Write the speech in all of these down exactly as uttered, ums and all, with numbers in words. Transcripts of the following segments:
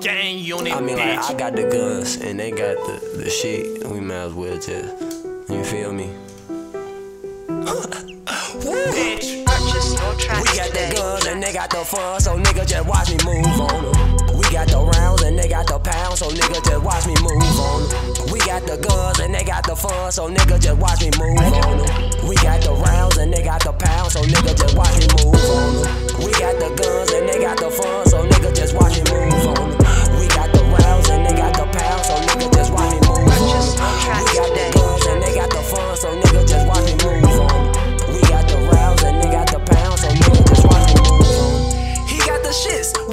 Gang unit, I mean, like, I got the guns and they got the, the shit. We might as well just, you feel me? Bitch, I'm just no trash. We got the guns and they got the fun, so nigga just watch me move on them. We got the rounds and they got the pounds, so nigga just watch me move on them. We got the guns and they got the fun, so nigga just watch me move on them. We got the rounds and they got the pounds, so nigga just watch me move on them. We got the guns and they got the fun, so nigga just watch me move on them.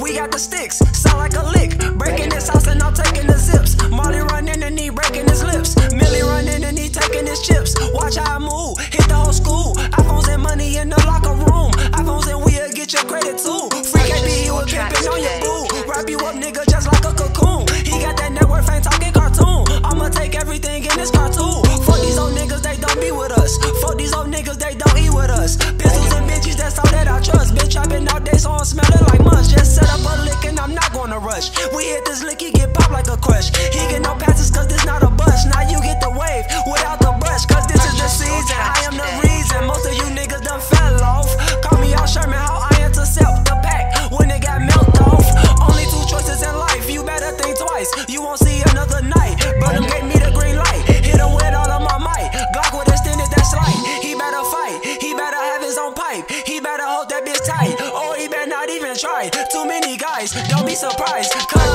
We got the sticks, sound like a lick. Breaking his house and I'm taking the zips. Molly running and he breaking his lips. Millie running and he taking his chips. Watch how I move, hit the whole school. iPhones and money in the locker room. iPhones and we'll get your credit too. Free K B, he was camping on your boo. Wrap you up, nigga, just like a cocoon. He got that network, ain't talking cartoon. I'ma take everything in this cartoon. Fuck these old niggas, they don't be with us. Fuck these old niggas, they don't eat with us. Pistols and bitches, that's all that I trust. Bitch, I've been out there, so I'm smelling like much. Just set up a lick and I'm not gonna rush. We hit this lick, he get popped like a crush. He get no passes cause this not a bus. Now you get the wave without the brush. Cause this is the season, I am the reason. Most of you niggas done fell off. Call me Al Sherman, how I intercept the pack when it got melted off. Only two choices in life, you better think twice. You won't see another night. Brother gave me the green light, hit him with all of my might. Glock with extended, that's light. He better fight, he better have his own pipe. He better hold that bitch tight, or he better not even try. Too many guys, don't be surprised. Cause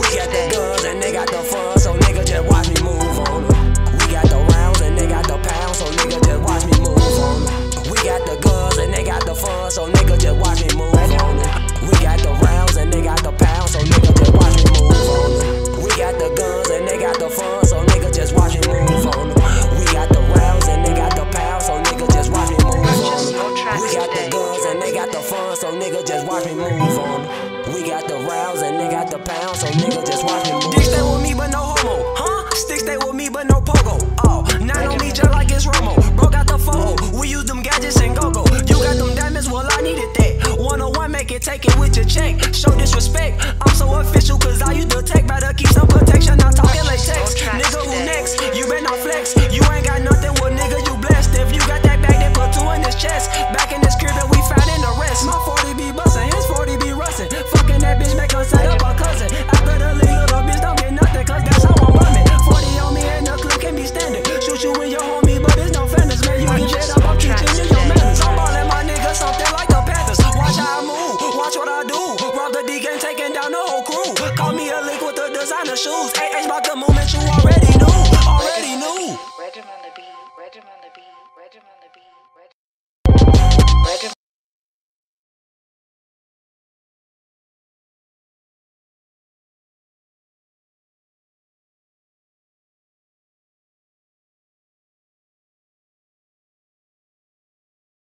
we got the guns and they got the fun, so nigga just watch me move on them. We got the rounds and they got the pounds, so nigga just watch me move on them. We got the guns and they got the fun, so nigga just watch me move on them. We got the rounds and they got the pounds, so nigga just watch me move on them. We got the guns and they got the fun, so nigga just watch me move on them. We got the rounds and they got the pounds, so nigga just watch me move on them. We got the guns and they got the fun, so nigga just watch me move on them. We got the rounds and they got the pounds, so nigga just watch me move. Dick stay with me but no homo, huh? Stick stay with me but no pogo. Oh, nine on me just like it's Romo. Broke out the photo, we use them gadgets and go-go. You got them diamonds, well I needed that. one oh one, make it, take it with your check. Show disrespect, I'm so official cause I use the tech. Better keep some protection, I'm talking like text. Nigga, who next? You better not flex. You ain't got nothing, well nigga, you blessed. If you got that bag, then put two in his chest. Back in this crib that we found in the rest. My forty be bustin', his forty be rustin'. Fucking that bitch, make her set up her cousin. After the league, little bitch don't get nothing, cause that's how I'm running. forty on me and the clip can be standing. Shoot you in your homie, but there's no fenders. Man, you can get up, I'm teaching you your manners. I'm ballin' my niggas, something like the Panthers. Watch how I move, watch what I do. Rob the D-game, taking down the whole crew. Call me a leak with the designer shoes. A H about the movement, you already knew, already knew. Regiment on the beat, regiment on the beat, regiment on the beat.